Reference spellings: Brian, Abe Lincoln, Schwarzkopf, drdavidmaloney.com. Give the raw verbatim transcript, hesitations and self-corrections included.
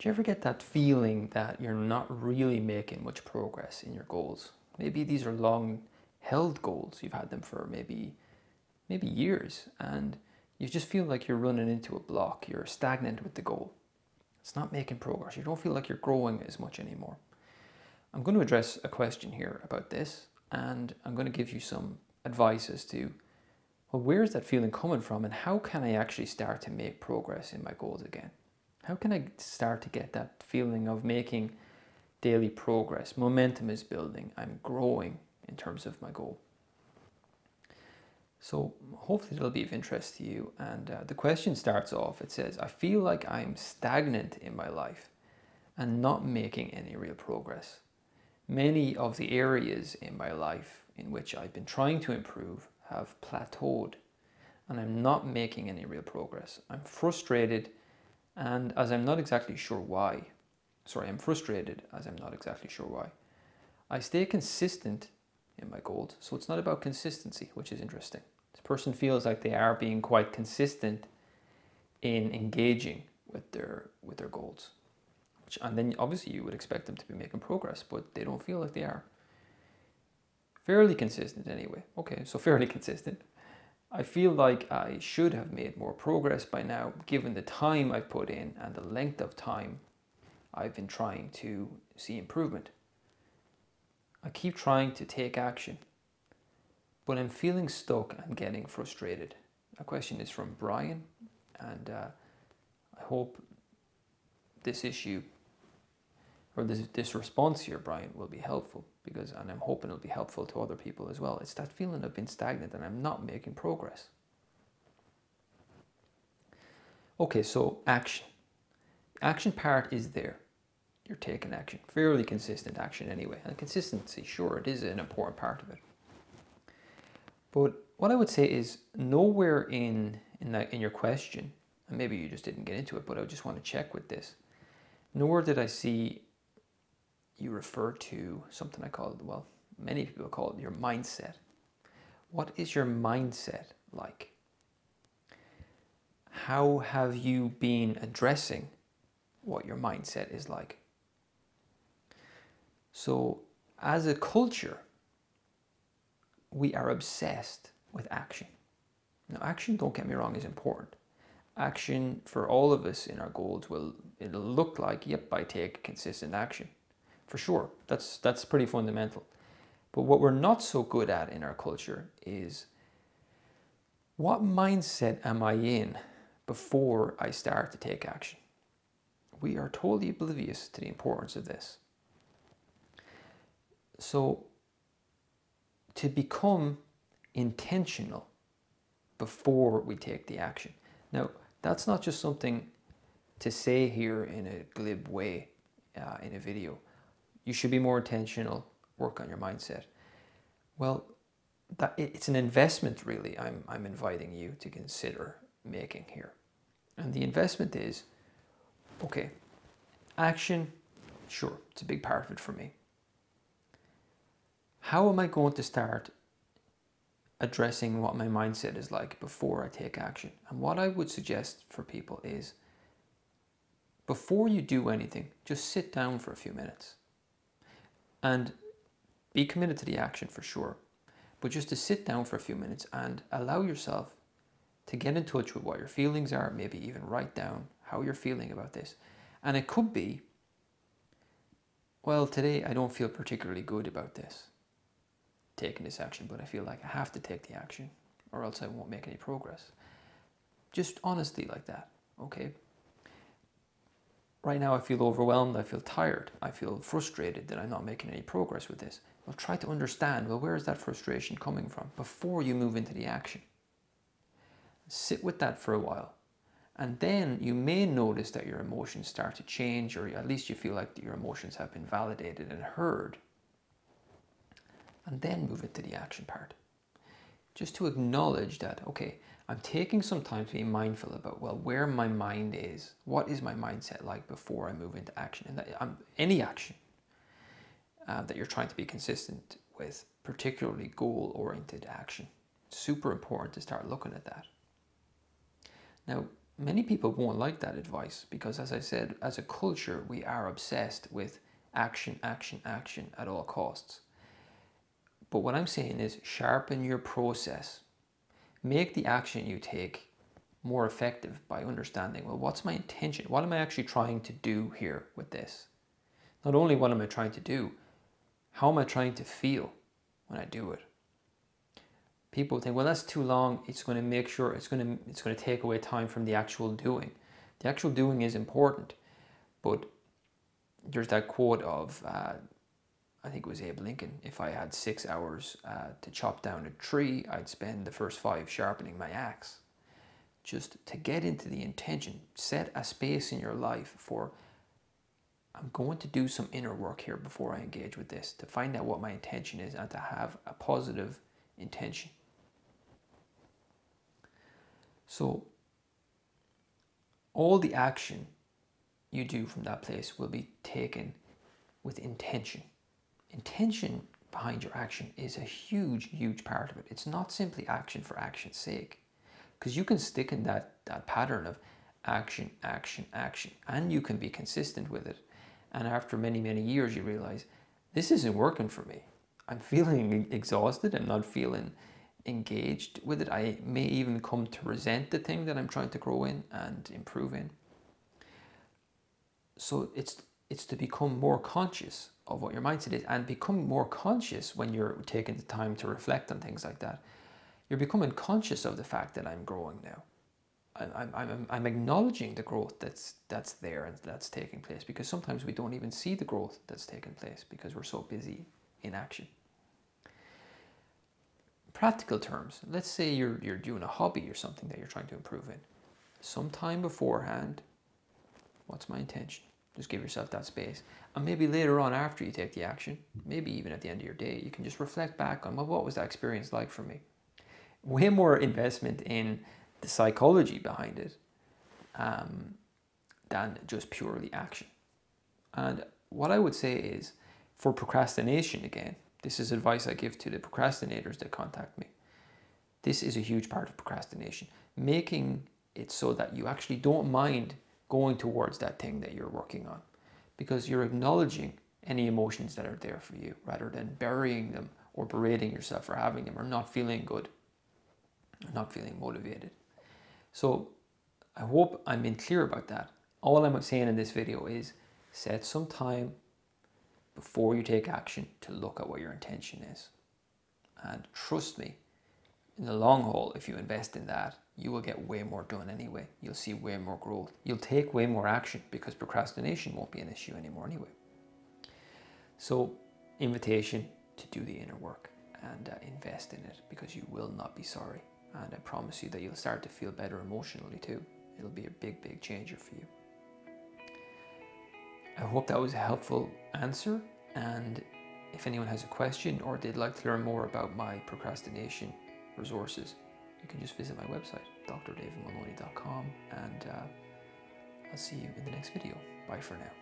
Do you ever get that feeling that you're not really making much progress in your goals? Maybe these are long held goals. You've had them for maybe, maybe years, and you just feel like you're running into a block. You're stagnant with the goal. It's not making progress. You don't feel like you're growing as much anymore. I'm going to address a question here about this, and I'm going to give you some advice as to, well, where is that feeling coming from, and how can I actually start to make progress in my goals again? How can I start to get that feeling of making daily progress? Momentum is building. I'm growing in terms of my goal. So hopefully it'll be of interest to you. And uh, the question starts off, it says, I feel like I'm stagnant in my life and not making any real progress. Many of the areas in my life in which I've been trying to improve have plateaued, and I'm not making any real progress. I'm frustrated. And as I'm not exactly sure why, sorry, I'm frustrated as I'm not exactly sure why. I stay consistent in my goals, so it's not about consistency, which is interesting. This person feels like they are being quite consistent in engaging with their with their goals, which, and then obviously you would expect them to be making progress, but they don't feel like they are. Fairly consistent anyway. Okay, so fairly consistent. I feel like I should have made more progress by now, given the time I've put in and the length of time I've been trying to see improvement. I keep trying to take action, but I'm feeling stuck and getting frustrated. A question is from Brian, and uh, I hope this issue, or this, this response here, Brian, will be helpful. Because, and I'm hoping it'll be helpful to other people as well. It's that feeling of being stagnant and I'm not making progress. Okay, so action. The action part is there. You're taking action, fairly consistent action anyway. And consistency, sure, it is an important part of it. But what I would say is nowhere in, in, that, in your question, and maybe you just didn't get into it, but I just want to check with this. Nowhere did I see you refer to something I call, well, many people call it your mindset. What is your mindset like? How have you been addressing what your mindset is like? So as a culture, we are obsessed with action. Now action, don't get me wrong, is important. Action for all of us in our goals will, it'll look like, yep, I take consistent action. For sure, that's, that's pretty fundamental. But what we're not so good at in our culture is, what mindset am I in before I start to take action? We are totally oblivious to the importance of this. So to become intentional before we take the action. Now, that's not just something to say here in a glib way uh, in a video. You should be more intentional, work on your mindset. Well, that, it, it's an investment really I'm, I'm inviting you to consider making here. And the investment is, okay, action, sure, it's a big part of it for me. How am I going to start addressing what my mindset is like before I take action? And what I would suggest for people is, before you do anything, just sit down for a few minutes. And be committed to the action for sure, but just to sit down for a few minutes and allow yourself to get in touch with what your feelings are, maybe even write down how you're feeling about this. And it could be, well, today I don't feel particularly good about this, taking this action, but I feel like I have to take the action or else I won't make any progress. Just honestly like that, okay? Right now I feel overwhelmed, I feel tired, I feel frustrated that I'm not making any progress with this. Well, try to understand, well, where is that frustration coming from before you move into the action? Sit with that for a while. And then you may notice that your emotions start to change, or at least you feel like your emotions have been validated and heard. And then move into the action part. Just to acknowledge that, okay, I'm taking some time to be mindful about, well, where my mind is. What is my mindset like before I move into action? And that, um, any action uh, that you're trying to be consistent with, particularly goal-oriented action. Super important to start looking at that. Now, many people won't like that advice because, as I said, as a culture, we are obsessed with action, action, action at all costs. But what I'm saying is sharpen your process. Make the action you take more effective by understanding, well, what's my intention? What am I actually trying to do here with this? Not only what am I trying to do, how am I trying to feel when I do it? People think, well, that's too long. It's going to make sure it's going to, it's going to take away time from the actual doing. The actual doing is important, but there's that quote of, uh, I think it was Abe Lincoln, if I had six hours uh, to chop down a tree, I'd spend the first five sharpening my axe. Just to get into the intention, set a space in your life for, I'm going to do some inner work here before I engage with this, to find out what my intention is and to have a positive intention. So all the action you do from that place will be taken with intention. Intention behind your action is a huge, huge part of it. It's not simply action for action's sake, because you can stick in that, that pattern of action, action, action, and you can be consistent with it. And after many, many years, you realize this isn't working for me. I'm feeling exhausted. I'm not feeling engaged with it. I may even come to resent the thing that I'm trying to grow in and improve in. So it's, it's to become more conscious of what your mindset is, and become more conscious when you're taking the time to reflect on things like that. You're becoming conscious of the fact that I'm growing now. I'm, I'm, I'm acknowledging the growth that's, that's there and that's taking place, because sometimes we don't even see the growth that's taking place because we're so busy in action. Practical terms, let's say you're, you're doing a hobby or something that you're trying to improve in. Sometime beforehand, what's my intention? Just give yourself that space. And maybe later on after you take the action, maybe even at the end of your day, you can just reflect back on, well, what was that experience like for me? Way more investment in the psychology behind it um, than just purely action. And what I would say is, for procrastination again, this is advice I give to the procrastinators that contact me. This is a huge part of procrastination. Making it so that you actually don't mind going towards that thing that you're working on, because you're acknowledging any emotions that are there for you rather than burying them or berating yourself for having them or not feeling good, or not feeling motivated. So I hope I'm being clear about that. All I'm saying in this video is set some time before you take action to look at what your intention is. And trust me, in the long haul, if you invest in that, you will get way more done anyway. You'll see way more growth. You'll take way more action because procrastination won't be an issue anymore anyway. So, invitation to do the inner work and uh, invest in it, because you will not be sorry. And I promise you that you'll start to feel better emotionally too. It'll be a big, big changer for you. I hope that was a helpful answer. And if anyone has a question or they'd like to learn more about my procrastination resources, you can just visit my website, D R david maloney dot com, and uh, I'll see you in the next video. Bye for now.